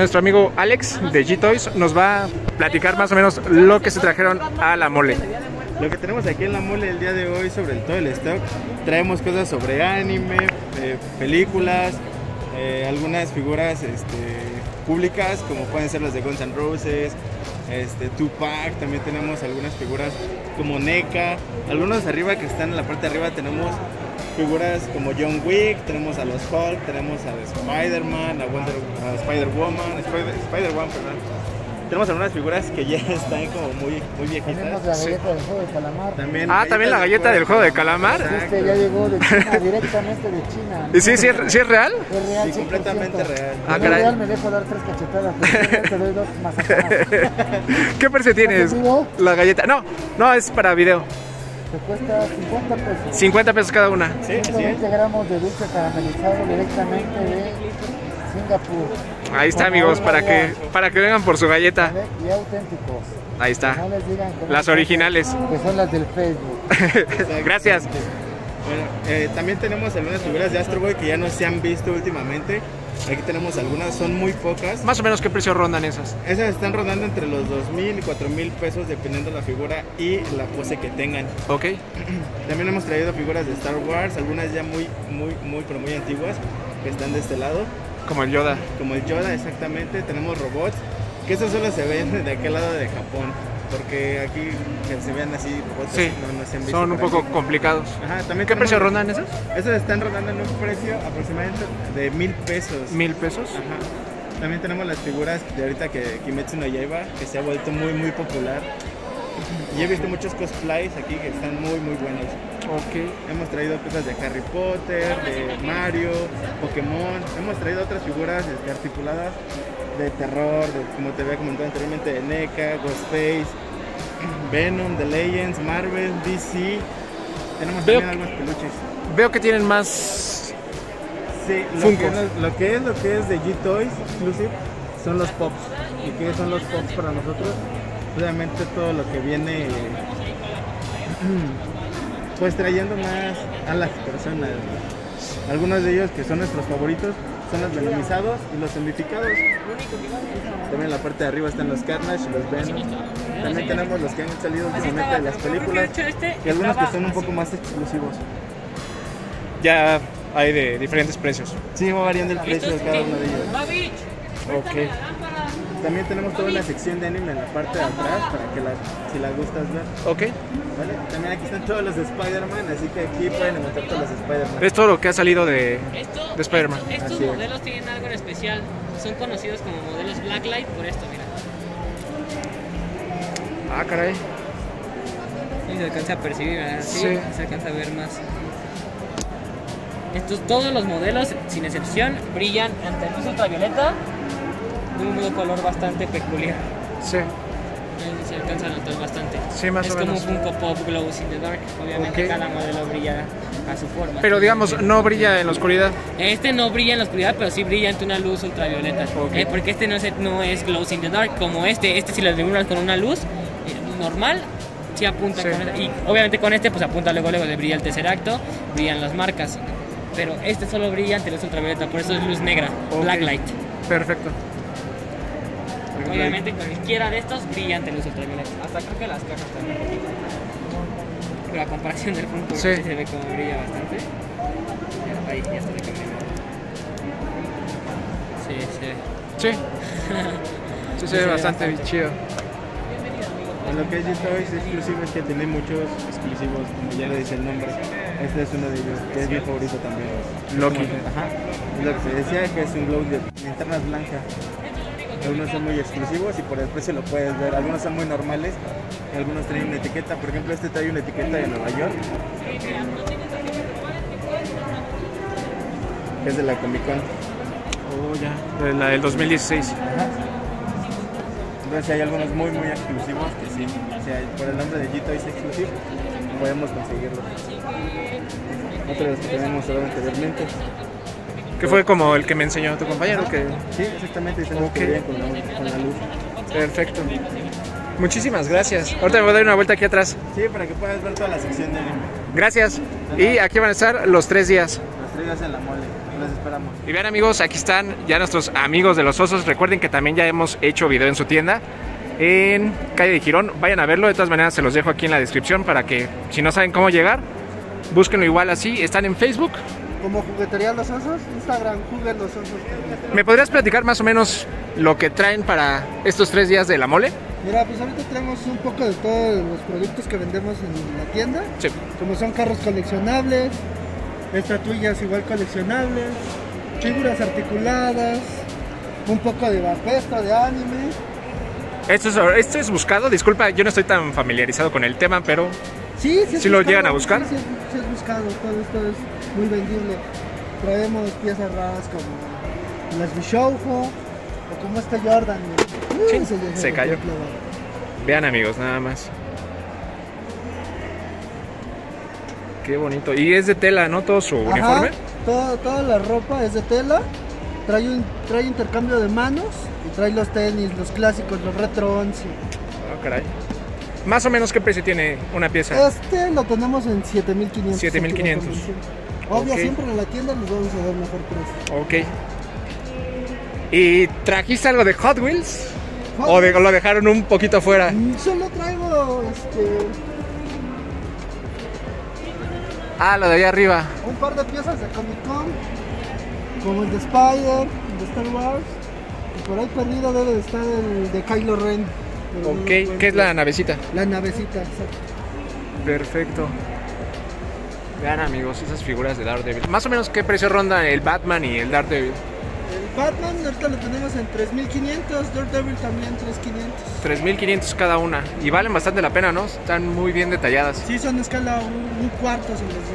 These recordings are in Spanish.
Nuestro amigo Alex de G-Toys nos va a platicar más o menos lo que se trajeron a la mole. Lo que tenemos aquí en la mole el día de hoy sobre todo el stock, traemos cosas sobre anime, películas, algunas figuras públicas como pueden ser las de Guns N' Roses, Tupac, también tenemos algunas figuras como NECA, algunos arriba que están en la parte de arriba tenemos figuras como John Wick, tenemos a los Hulk, tenemos a Spider-Man, a Spider-Woman, Spider-Woman, perdón. Tenemos algunas figuras que ya están como muy viejitas. Tenemos la galleta del juego de calamar. También la galleta del juego de calamar. Este ya llegó de China, directamente de China. ¿Y sí es real? Es real, sí, completamente real. Ah, caray. Real me dejo dar 3 cachetadas, pero te doy 2 mazapadas. ¿Qué precio tienes? La galleta. No, es para video. Te cuesta 50 pesos. 50 pesos cada una. Sí, 120 gramos de dulce caramelizado directamente de Singapur. Ahí está, amigos, para que vengan por su galleta. Y auténticos. Ahí está. No les digan que las originales. Que son las del Facebook. Gracias. Bueno, también tenemos algunas figuras de Astro Boy que ya no se han visto últimamente. Aquí tenemos algunas, son muy pocas. Más o menos, ¿qué precio rondan esas? Esas están rondando entre los 2,000 y 4,000 pesos dependiendo de la figura y la pose que tengan. Ok. También hemos traído figuras de Star Wars, algunas ya muy antiguas que están de este lado. Como el Yoda. Como el Yoda, exactamente. Tenemos robots, que esos solo se ven de aquel lado de Japón, porque aquí que se vean así robots, sí, no se han visto. Son un poco complicados. Ajá, también. ¿Qué precio rondan esos? Esos están rondando en un precio aproximadamente de 1,000 pesos. ¿1,000 pesos? Ajá. También tenemos las figuras de ahorita que Kimetsu no Yaiba, que se ha vuelto muy popular. Y he visto muchos cosplays aquí que están muy buenos. Okay. Hemos traído cosas de Harry Potter, de Mario, Pokémon. Hemos traído otras figuras articuladas de terror, como te había comentado anteriormente, de NECA, Ghostface, Venom, The Legends, Marvel, DC. Tenemos también algunos peluches. Veo que tienen más. Sí, lo que es de G-Toys Exclusive son los Pops. ¿Y qué son los Pops para nosotros? Obviamente todo lo que viene pues trayendo más a las personas. Algunos de ellos que son nuestros favoritos son los venomizados y los zombificados. También en la parte de arriba están los Carnage y los Venom. También tenemos los que han salido últimamente de las películas y algunos que son un poco más exclusivos. Ya hay de diferentes precios. Sí, va variando el precio de cada uno de ellos. Ok. También tenemos toda la sección de anime en la parte de atrás para que si las gustas ver. Ok. ¿Vale? También aquí están todos los de Spider-Man, así que aquí pueden encontrar todos los Spider-Man. Es todo lo que ha salido de Spider-Man. Estos modelos tienen algo en especial. Son conocidos como modelos Blacklight por esto, mira. Ah, caray. Sí, se alcanza a percibir, ¿verdad? Sí. Se alcanza a ver más. Todos los modelos, sin excepción, brillan ante luz ultravioleta. De un color bastante peculiar. Sí. Se alcanza a notar bastante. Sí, más o menos. Es como un Funko Pop Glows in the Dark. Obviamente cada modelo brilla a su forma. Pero digamos, no brilla en la oscuridad. Este no brilla en la oscuridad, pero sí brilla ante una luz ultravioleta. Okay. Porque este no es Glows in the Dark como este. Este si lo iluminas con una luz normal, sí apunta. Sí. Y obviamente con este pues apunta luego le brilla el tercer acto, brillan las marcas. Pero este solo brilla ante luz ultravioleta, por eso es luz negra, Blacklight. Perfecto. Obviamente cualquiera de estos brillante luz ultravioleta. Hasta creo que las cajas también. Pero a comparación del punto sí se ve como brilla bastante. Ahí ya se ve que brilla. Sí. Sí se ve bastante chido. En lo que es G-Toys exclusivo es que tiene muchos exclusivos, como ya le dice el nombre. Este es uno de ellos, que es mi favorito también. Loki. Ajá. Lo que se decía que es un glow de linternas blancas. Algunos son muy exclusivos y por el precio lo puedes ver. Algunos son muy normales, algunos traen una etiqueta. Por ejemplo, este trae una etiqueta de Nueva York. Es de la Comic Con. Oh, ya. De la del 2016. Ajá. Entonces hay algunos muy exclusivos que sí. O sea, por el nombre de G-Toys Exclusive podemos conseguirlo. Otro de los que tenemos ahora anteriormente. Que fue como el que me enseñó tu compañero. Que... Sí, exactamente. Okay. Con la luz. Perfecto. Muchísimas gracias. Ahorita me voy a dar una vuelta aquí atrás. Sí, para que puedas ver toda la sección de anime. Gracias. Y aquí van a estar los 3 días. Los 3 días en la mole. Los esperamos. Y vean, amigos, aquí están ya nuestros amigos de los osos. Recuerden que también ya hemos hecho video en su tienda, en calle de Girón. Vayan a verlo, de todas maneras se los dejo aquí en la descripción para que, si no saben cómo llegar, búsquenlo igual así. Están en Facebook como Juguetería Los Osos, Instagram Juguetería Los Osos. ¿Me podrías platicar más o menos lo que traen para estos 3 días de la mole? Mira, pues ahorita traemos un poco de todos los productos que vendemos en la tienda, sí. Como son carros coleccionables, estatuillas igual coleccionables, figuras articuladas, un poco de vapesto, de anime. Esto es buscado, disculpa, yo no estoy tan familiarizado con el tema, pero... Sí, sí, ¿sí lo llegan a buscar? Sí, sí es buscado, todo esto es muy vendible. Traemos piezas raras como las Bishoujo, o como este Jordan. Sí, se cayó. Vean, amigos, nada más. Qué bonito. Y es de tela, ¿no? Todo su uniforme. Toda la ropa es de tela. Trae intercambio de manos y trae los tenis, los clásicos, los retro 11. Ah, caray. Más o menos, ¿qué precio tiene una pieza? Este lo tenemos en 7.500. 7.500. Obvio, okay. Siempre en la tienda les vamos a dar mejor precio. Ok. ¿Y trajiste algo de Hot Wheels? ¿O lo dejaron un poquito afuera? Solo traigo lo de allá arriba. Un par de piezas de Comic Con, como el de Spider, el de Star Wars. Y por ahí perdido debe de estar el de Kylo Ren. Ok, ¿qué es la navecita? La navecita, exacto. Perfecto. Vean, amigos, esas figuras de Daredevil. Más o menos, ¿qué precio rondan el Batman y el Daredevil? El Batman ahorita lo tenemos en 3.500, Daredevil también 3.500. 3.500 cada una. Y valen bastante la pena, ¿no? Están muy bien detalladas. Sí, son de escala un cuarto, se les dice.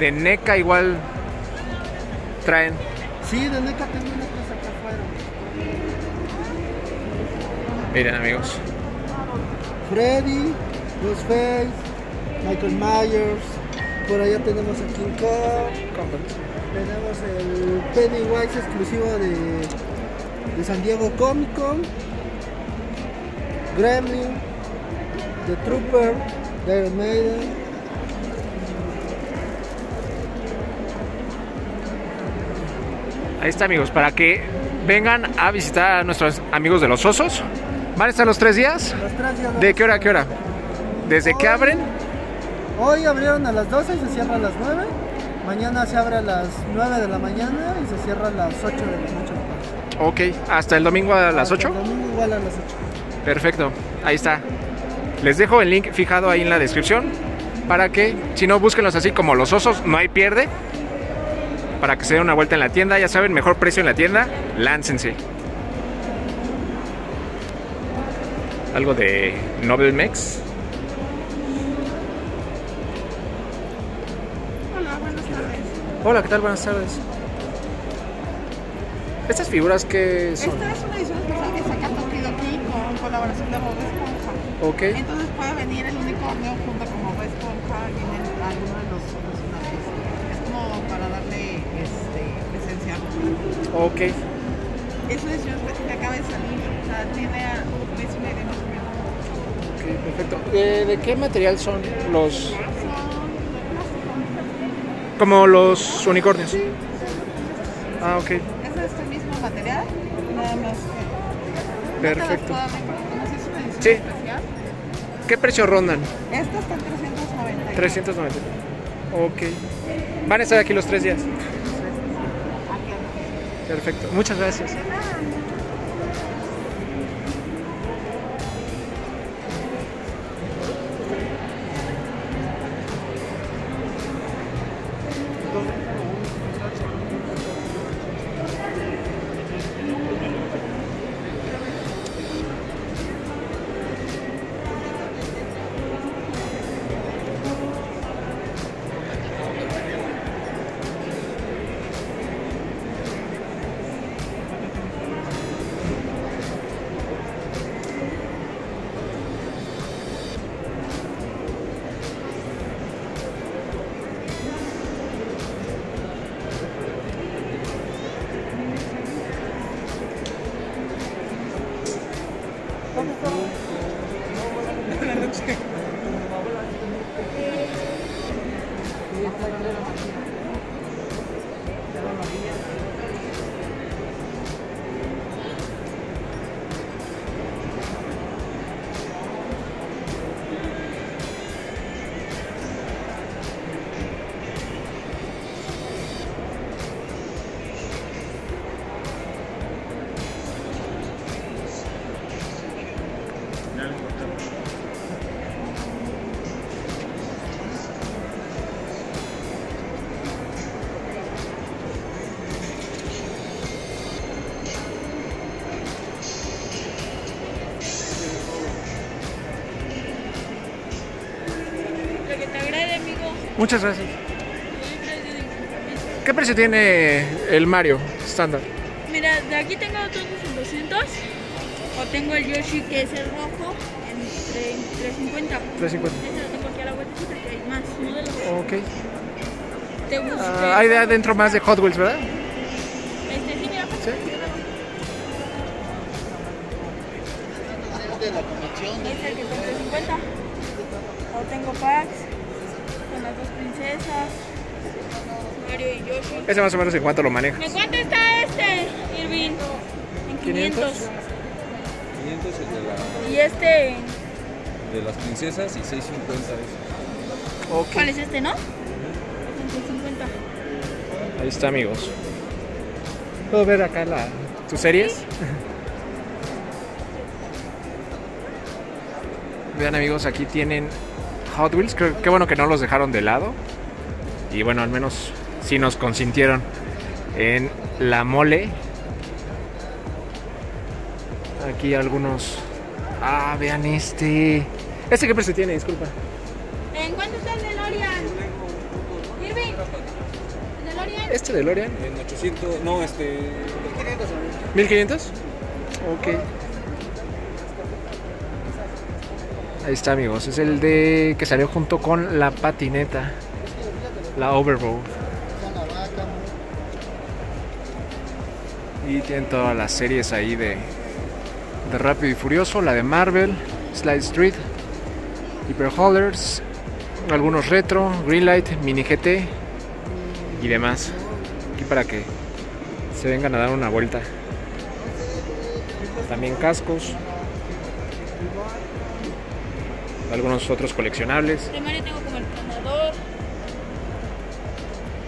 De NECA igual traen. Sí, de NECA tengo una cosa acá afuera. Miren, amigos. Freddy, Ghostface, Michael Myers. Por allá tenemos a King Kong. Tenemos el Pennywise exclusivo de San Diego Comic Con. Gremlin, The Trooper, The Iron Maiden. Ahí está, amigos, para que vengan a visitar a nuestros amigos de los osos. ¿Van a estar los 3 días? Los 3 días. ¿De qué hora a qué hora? ¿Desde que abren? Hoy abrieron a las 12 y se cierra a las 9. Mañana se abre a las 9 de la mañana y se cierra a las 8 de la noche. Ok, ¿hasta el domingo a las 8? El domingo igual a las 8. Perfecto, ahí está. Les dejo el link fijado ahí en la descripción para que, si no, búsquenlos así como los osos, no hay pierde. Para que se den una vuelta en la tienda, ya saben, mejor precio en la tienda, láncense. Algo de Noble Mex. Hola, ¿qué tal? Buenas tardes. ¿Estas figuras qué son? Esta es una edición especial que saca Tokidoki aquí con colaboración de Bob Esponja. Ok. Entonces puede venir el unicornio junto con Bob Esponja y alguno de los personajes. Es como para darle presencia a Bob. Ok. Es una edición especial que acaba de salir. O sea, tiene un mes y medio más o menos. Ok, perfecto. ¿De qué material son los...? Como los unicornios. Sí, ah, ok. Es este mismo material, nada más. Perfecto. Sí. ¿Qué precio rondan? Estas están 390. 390. Ok. ¿Van a estar aquí los 3 días? Perfecto. Muchas gracias. Muchas gracias. ¿Qué precio tiene el Mario estándar? Mira, de aquí tengo todos en 200. O tengo el Yoshi, que es el rojo, en 350. 350. Este lo tengo aquí a la vuelta porque hay más modelos. Ok. ¿Te gusta? Hay de adentro más de Hot Wheels, ¿verdad? Sí, mira. ¿Sí? Es de la colección. Es el que tengo 350. O tengo packs con las dos princesas, Mario y Yoshi. ¿Ese más o menos en cuánto lo manejas? ¿En cuánto está este, Irving? En 500. 500 es de la... ¿Y este? De las princesas y 650. Okay. ¿Cuál es este, no? Es 650. Ahí está, amigos. ¿Puedo ver acá tus series? ¿Sí? Vean, amigos, aquí tienen Hot Wheels. Qué bueno que no los dejaron de lado. Y bueno, al menos sí nos consintieron en la mole. Aquí algunos... Ah, vean este. ¿Este qué precio tiene? Disculpa. ¿En cuánto está el DeLorean? Irving. ¿El DeLorean? ¿Este DeLorean? En 800... No, este... 1500. ¿1500? Ok. Ahí está, amigos, es el de que salió junto con la patineta, la Overboard. Y tienen todas las series ahí de Rápido y Furioso, la de Marvel, Slide Street, Hyper Haulers, algunos retro, Greenlight, Mini GT y demás. Aquí para que se vengan a dar una vuelta. También cascos. Algunos otros coleccionables. De Mario tengo como el planador.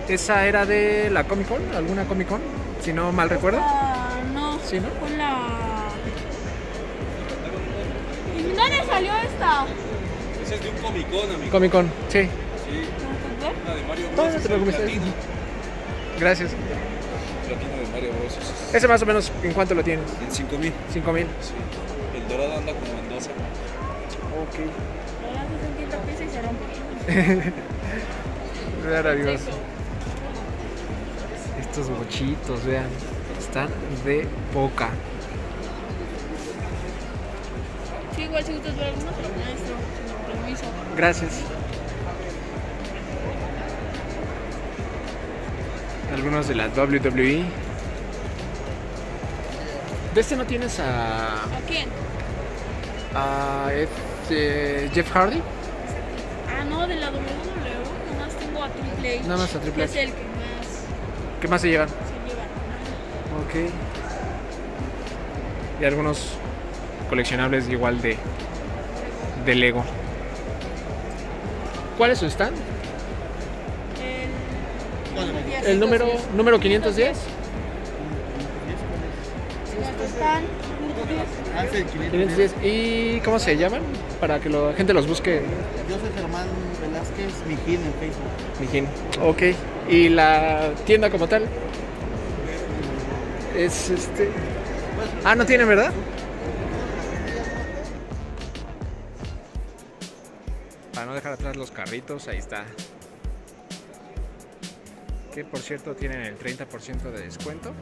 ¿Esa era de la Comic Con? ¿Alguna Comic Con? Si no mal recuerdo. No. ¿Sí, no? Con la... ¿Y dónde salió esta? Esa es de un Comic Con, amigo. Comic Con, sí. Sí. La de Mario Bros. ¿Te lo comiste? Gracias. El platino de Mario Bros. ¿Ese más o menos en cuánto lo tienes? En 5000. 5000. Sí. El dorado anda como en 12. Okay. Vean, amigos, estos bochitos, vean, están de poca. Sí, igual si gustas ver alguno, pero maestro, sin compromiso. Gracias. Algunos de la WWE. ¿De este no tienes a...? ¿A quién? A... Jeff Hardy. Ah, no, de la WWE nomás tengo a Triple H. Nada más a Triple H. Que es el que más. ¿Qué más se llevan? Se llevan. Ok. Y algunos coleccionables igual de Lego. ¿Cuál es su stand? El número 510. Están 510. ¿Y cómo se llaman? Para que la gente los busque. Yo soy Germán Velázquez Mijín en Facebook. Mijín, ok. ¿Y la tienda como tal? Es este... Ah, no tienen, ¿verdad? Para no dejar atrás los carritos, ahí está. Que por cierto tienen el 30% de descuento.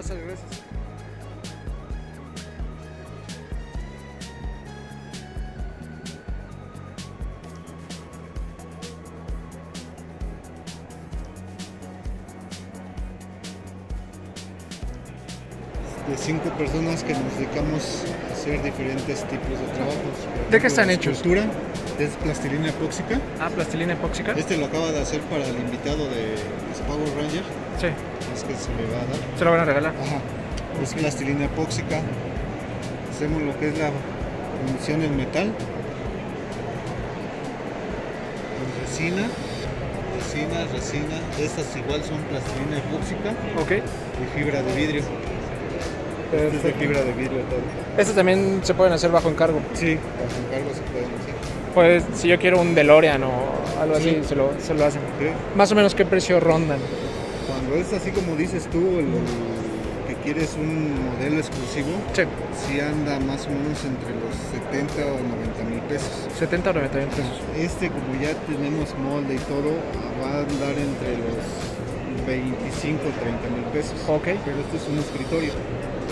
No, sale, gracias. De 5 personas que nos dedicamos a hacer diferentes tipos de trabajos. ¿De qué están hechos? Escultura, es plastilina epóxica. Ah, plastilina epóxica. Este lo acaba de hacer para el invitado de Power Ranger. Sí. Es que se le va a dar. Se lo van a regalar. Ajá. Es okay. Plastilina epóxica. Hacemos lo que es la fundición en metal. Con resina. Resina. Estas igual son plastilina epóxica. Ok. Y fibra de vidrio. Este es de fibra de vidrio todo. Estos también se pueden hacer bajo encargo. Sí, bajo encargo se pueden hacer. Pues si yo quiero un DeLorean o algo así, se lo hacen. Okay. Más o menos, ¿qué precio rondan? Cuando es así como dices tú, que quieres un modelo exclusivo, sí, sí anda más o menos entre los 70 o 90 mil pesos. 70 o 90 mil pesos. Este, como ya tenemos molde y todo, va a andar entre los 25 o 30 mil pesos. Ok. Pero esto es un escritorio.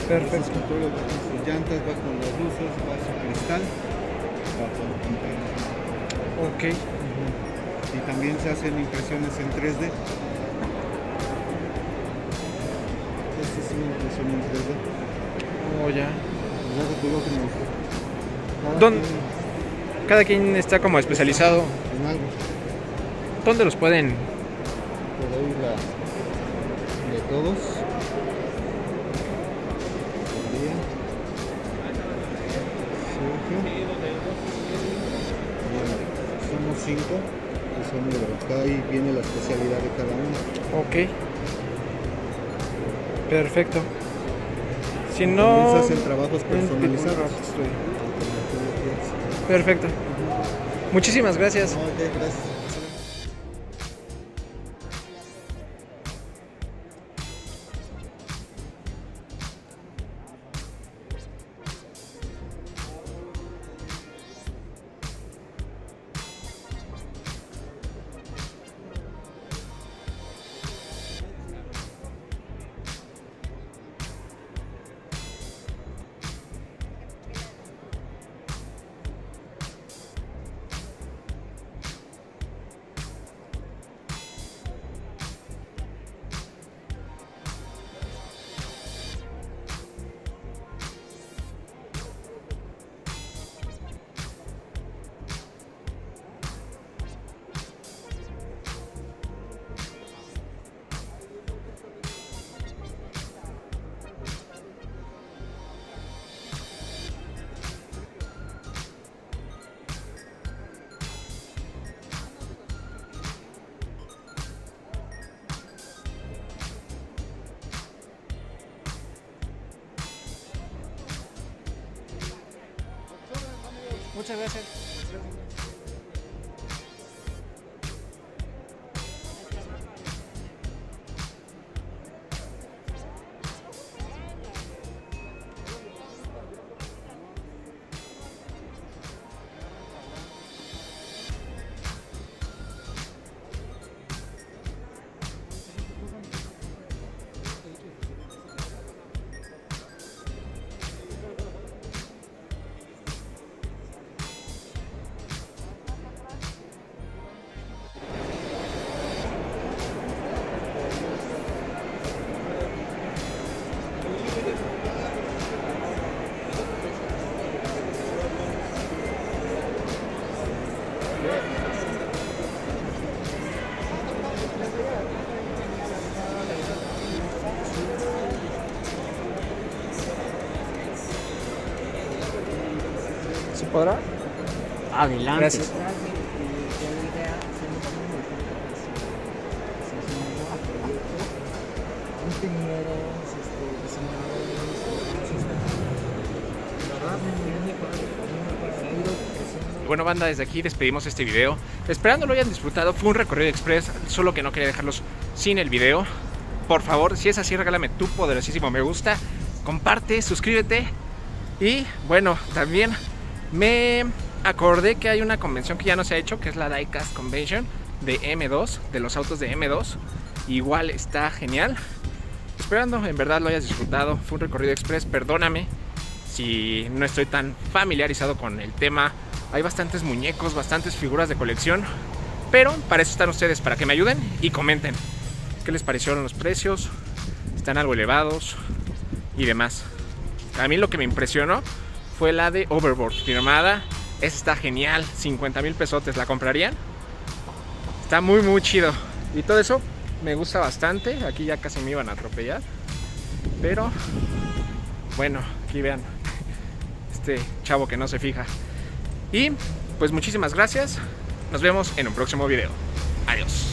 Perfecto. Este escritorio va con sus llantas, va con las luces, va su cristal, va con el contenedor. Ok. Uh-huh. Y también se hacen impresiones en 3D. Esta es una impresión en 3D. Oh, ya. Cada quien está como especializado en algo. ¿Dónde los pueden? Por ahí de todos. Somos 5 y son de acá, y viene la especialidad de cada uno. Ok, perfecto. Si no, comienza a hacer trabajos personalizados. Perfecto. Muchísimas gracias. Okay, gracias. Muchas gracias. ¿Podrá? Adelante. Gracias. Bueno, banda, desde aquí despedimos este video, esperando lo hayan disfrutado. Fue un recorrido express, solo que no quería dejarlos sin el video. Por favor, si es así, regálame tu poderosísimo me gusta, comparte, suscríbete. Y bueno, también me acordé que hay una convención que ya no se ha hecho, que es la Diecast Convention de M2, de los autos de M2. Igual está genial. esperando. En verdad lo hayas disfrutado. Fue un recorrido express. Perdóname si no estoy tan familiarizado con el tema. Hay bastantes muñecos, bastantes figuras de colección. Pero para eso están ustedes, para que me ayuden y comenten. ¿Qué les parecieron los precios? ¿Están algo elevados? Y demás. A mí lo que me impresionó fue la de Overboard, firmada. Está genial, 50,000 pesotes. ¿La comprarían? Está muy muy chido. Y todo eso me gusta bastante. Aquí ya casi me iban a atropellar. Pero bueno, aquí vean. Este chavo que no se fija. Y pues muchísimas gracias. Nos vemos en un próximo video. Adiós.